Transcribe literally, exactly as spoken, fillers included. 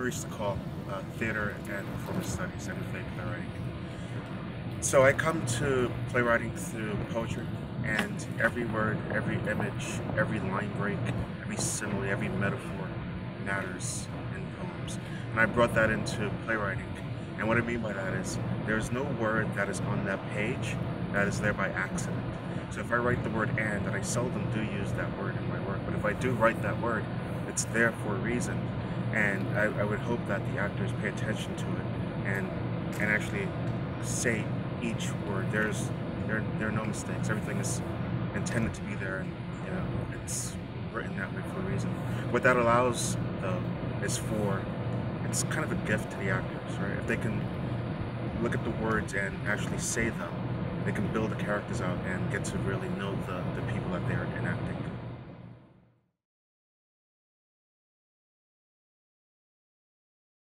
we used to call uh, theater and performance studies, anything playwriting. So I come to playwriting through poetry, and every word, every image, every line break, every simile, every metaphor matters in poems. And I brought that into playwriting. And what I mean by that is there's no word that is on that page that is there by accident. So if I write the word "and," and I seldom do use that word in my work, but if I do write that word, it's there for a reason. And I, I would hope that the actors pay attention to it and and actually say each word. There's there there are no mistakes. Everything is intended to be there, and you know it's written that way for a reason. What that allows though is for it's kind of a gift to the actors, right? If they can look at the words and actually say them, they can build the characters out and get to really know the, the people that they are enacting.